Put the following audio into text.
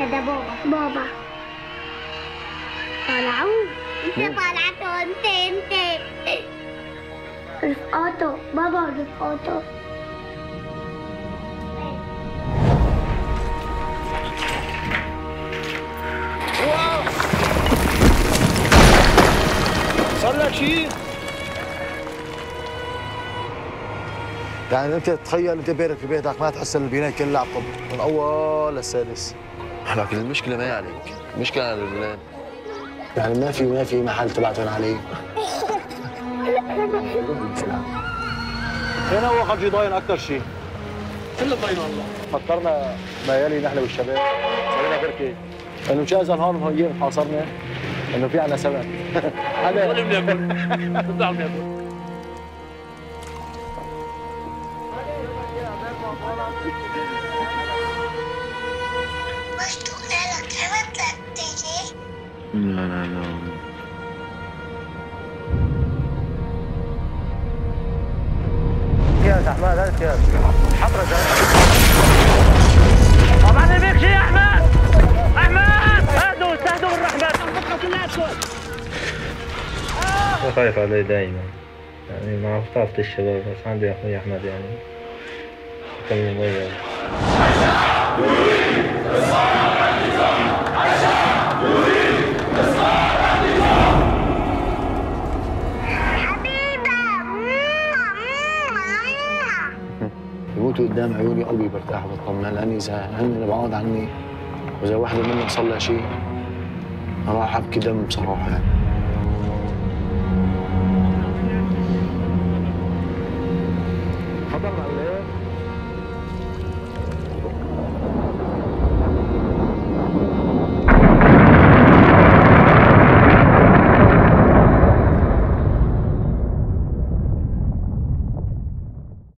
هذا بابا طالعوا. انت طالعته انت رفقاته بابا ورفقاته. صار لك شيء؟ يعني انت تخيل انت بيرك في بيتك ما تحس ان البنايه كلها عقب من اول للسادس. لكن المشكله ما هي عليك، المشكله على لبنان. يعني ما في محل تبعتهم عليه. كان هو قد يضاين اكثر شيء. كله ضاين والله. فكرنا ليالي نحن والشباب سوينا بركه انه مش اذن هون وهي حاصرنا انه في عنا سبب. هذا بدنا ناكل. بنطلع ناكل. لا يا احمد هات يا حضره طبعا بيك شيء يا احمد. احمد اهدوا استهدوا بالرحمن انا خايف عليه دائما يعني مع طاقه الشباب. بس عندي اخوي احمد يعني كان مميز. يموتوا قدام عيوني قلبي برتاح وبطمن، لاني اذا هن بعاد عني واذا وحده منهم صار لها شيء راح ابكي دم بصراحه يعني.